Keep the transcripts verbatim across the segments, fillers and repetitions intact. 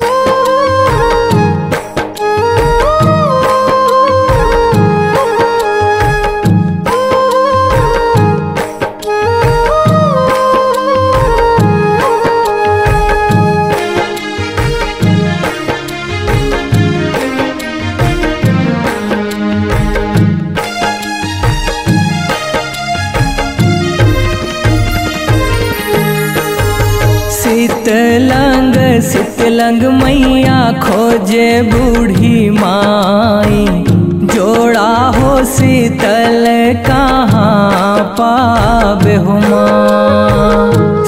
शीतलांग शीतलांग मैया खोजे बूढ़ी माई, जोड़ा हो शीतल कहाँ पावे हो माँ।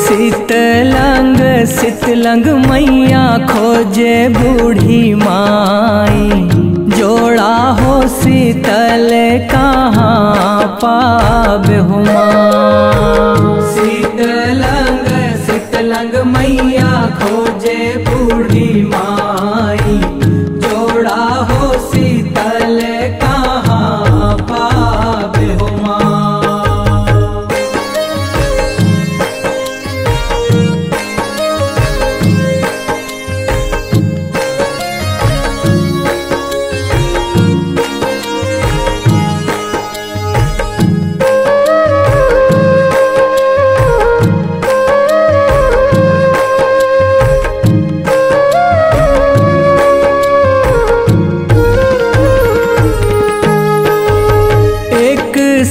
शीतलांग शीतलांग मैया खोजे बूढ़ी माई, जोड़ा हो शीतल कहाँ पावे हो माँ। शीतलांग शीतलांग मैया खोजे बूढ़ी माई, जोड़ा हो शीतल कहाँ पावे हो माँ।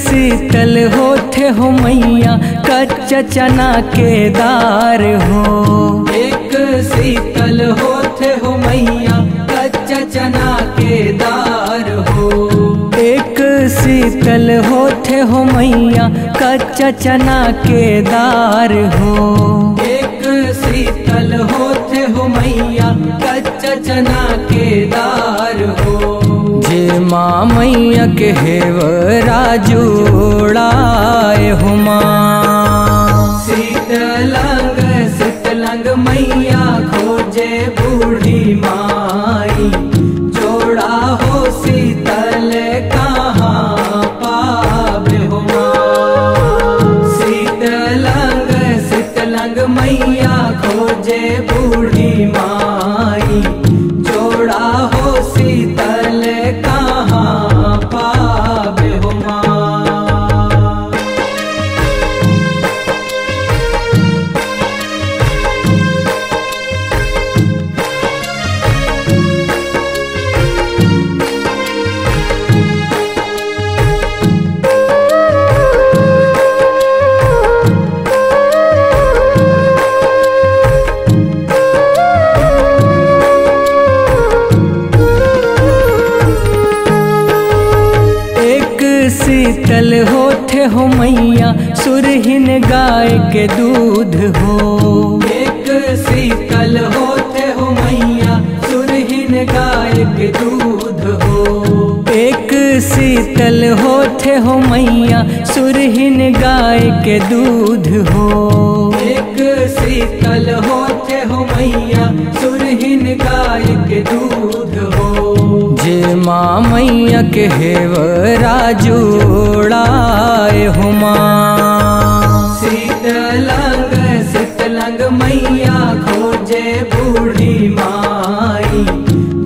शीतल होठे हो मैया कच्चा चना के दार हो, एक शीतल होठे हो मैया कच्चा चना के दार हो। एक शीतल होठे हो मैया कच्चा चना के दार हो, एक शीतल होठे हो मैया कच्चा चना के दार हो। जे माँ मैया के हेवरा जोड़ाए हो माँ। शीतलांग शीतलांग मैया खोजे बूढ़ी माई, जोड़ा हो शीतल कहाँ पावे हो माँ। शीतलांग शीतलांग मैया खोजे बूढ़ी माई, जोड़ा हो शीतल कहाँ पावे हो माँ। शीतल होठे हो मैया सुरहिन गाय के दूध हो, एक शीतल होठे हो मैया सुरहिन गाय के दूध हो। एक शीतल होठे हो मैया सुरहिन गाय के दूध हो, एक शीतल होठे हो मैया सुरहिन गाय के दूध हो। जे माँ मैया के हेवरा जोड़ाए हो माँ। शीतलांग शीतलांग मैया खोजे बूढ़ी माई,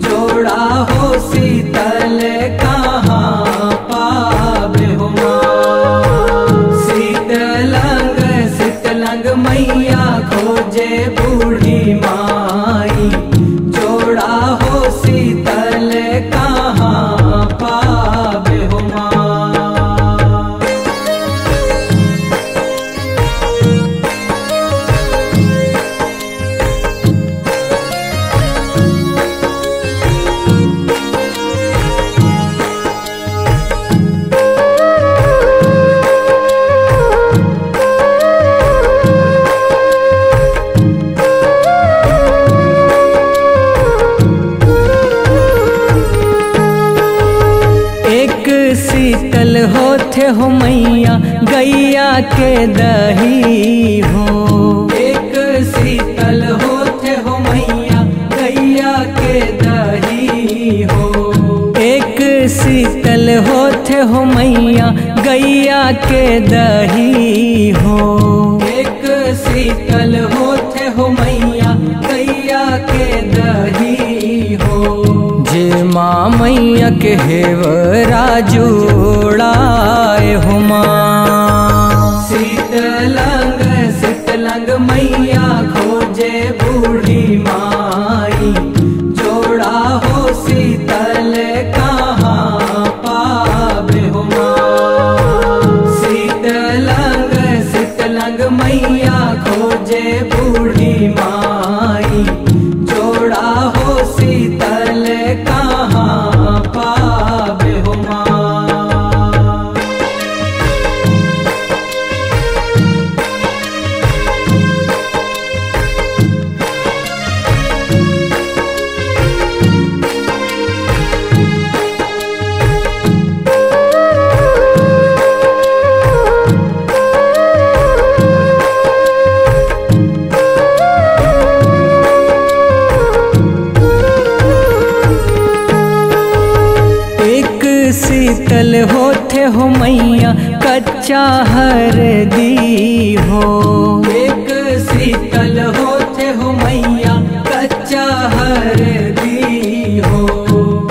जोड़ा हो शीतल कहाँ पावे हो माँ। शीतलांग शीतलांग मैया खोजे बूढ़ी माई, जोड़ा हो शीतल कहाँ पावे हो माँ। शीतल होठे हो मैया गैया के दही हो, एक शीतल होठे हो मैया गैया के दही हो। एक शीतल होठे हो मैया गैया के दही हो, एक शीतल होठे हो मैया गैया के दही। घेवरा जोड़ाए हो माँ। शीतलंग शीतलंग मैया खोजे बूढ़ी माई, जोड़ा हो शीतल कहाँ पावे हो माँ। शीतलंग शीतलंग मैया खोजे बूढ़ी माई, जोड़ा हो शीतल कहाँ पावे हो माँ। शीतल होते हो मैया कच्चा हरदी हो, एक शीतल होते हो मैया कच्चा हरदी हो।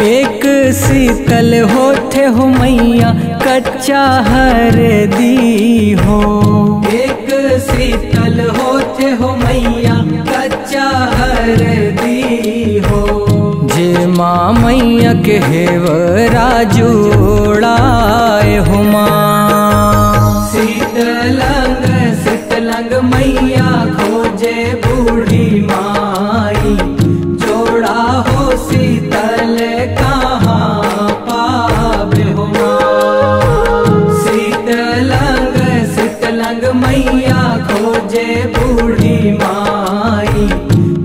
एक शीतल होते हो मैया कच्चा हरदी हो, एक शीतल होते हो मैया कच्चा हरदी हो। जे माँ मैया के हेवरा जोड़ाए हो माँ। शीतलंग शीतलंग मैया खोजे बूढ़ी माई, जोड़ा हो शीतल कहाँ पावे हो माँ। शीतलंग शीतलंग मैया खोजे बूढ़ी माई,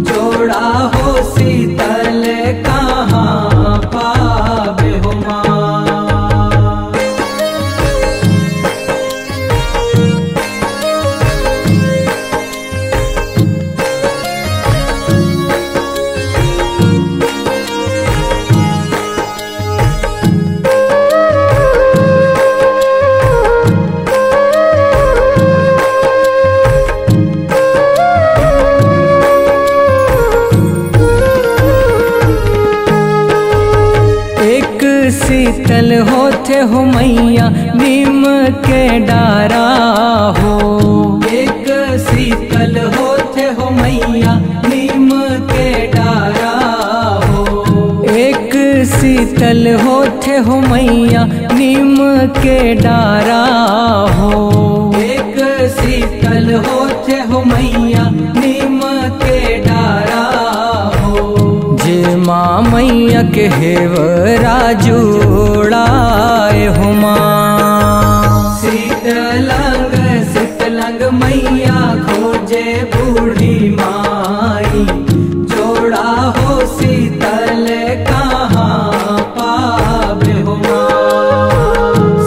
जोड़ा हो शीतल कहाँ पावे हो माँ। शीतल होते हो मैया नीम के डारा हो, एक शीतल होते हो मैया नीम के डारा हो। एक शीतल होते हो मैया नीम के डारा हो, एक शीतल होते हो मैया नीम के डारा हो। जे माँ मैया के हेवरा जोड़ाए हो माँ। शीतलंग शीतलंग मैया खोजे बूढ़ी माई, जोड़ा हो शीतल कहाँ पावे हो माँ।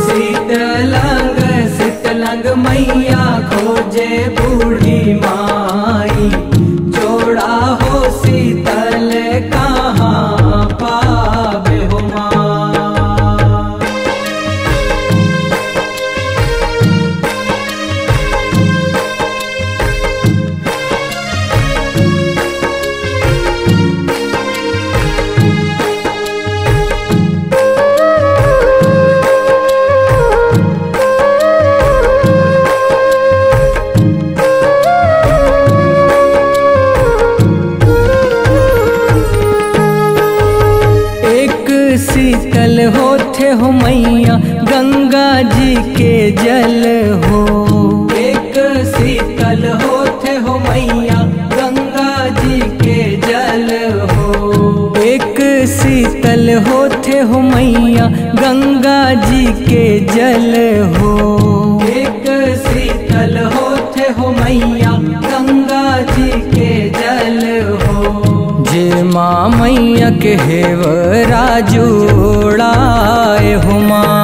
शीतलंग शीतलंग मैया खोजे बूढ़ी माई, जोड़ा हो शीतल कहाँ पावे हो माँ। शीतल होते हो मैया गंगा जी के जल हो, एक शीतल होते हो मैया गंगा जी के जल हो। एक शीतल होते हो मैया गंगा जी के जल हो, एक शीतल होते हो मैया गंगा जी के जल हो। जे माँ मैया के हेवरा जोड़ाए हो माँ।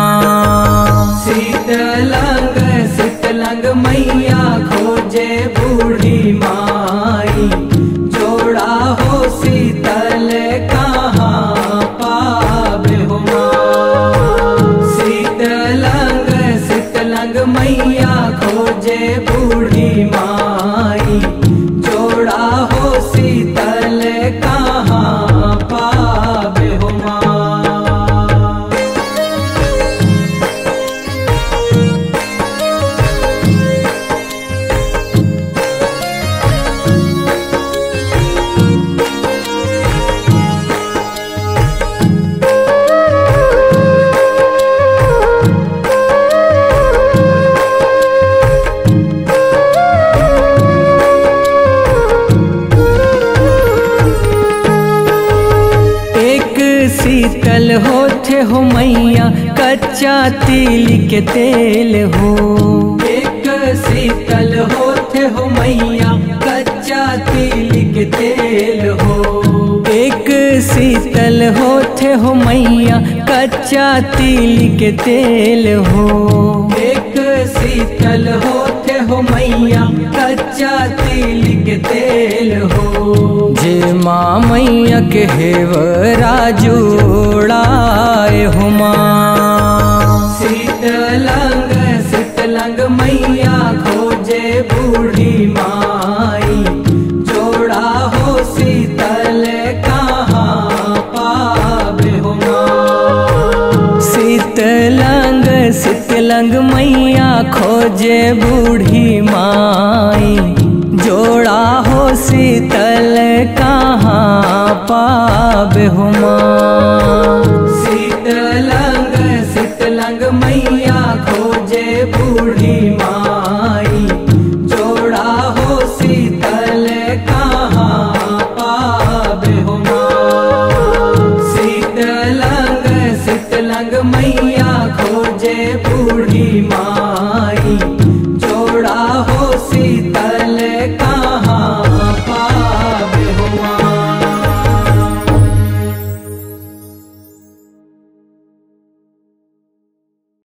शीतलंग शीतलंग मैया खोजे बूढ़ी माई, जोड़ा हो शीतल कहाँ पावे हो माँ। शीतलंग शीतलंग मैया खोजे बूढ़ी माई, जोड़ा हो शीतल कहाँ पावे हो माँ। शितल होत हो मैया कच्चा तिल के तेल हो। एक शीतल होत हो मैया कच्चा तिल के तेल हो। एक शीतल होत हो मैया कच्चा तिल के तेल हो। एक शीतल होत हो मैया कच्चा तिल के तेल हो। जे माँ मैया के हेवरा जोड़ाए हो माँ। शीतलंग शीतलंग मैया खोजे बूढ़ी माई, जोड़ा हो शीतल कहाँ पावे हो माँ। शीतलंग शीतलंग मैया खोजे बूढ़ी माई, जोड़ा हो शीतल कहाँ पावे हो माँ। शीतलंग शीतलंग मैया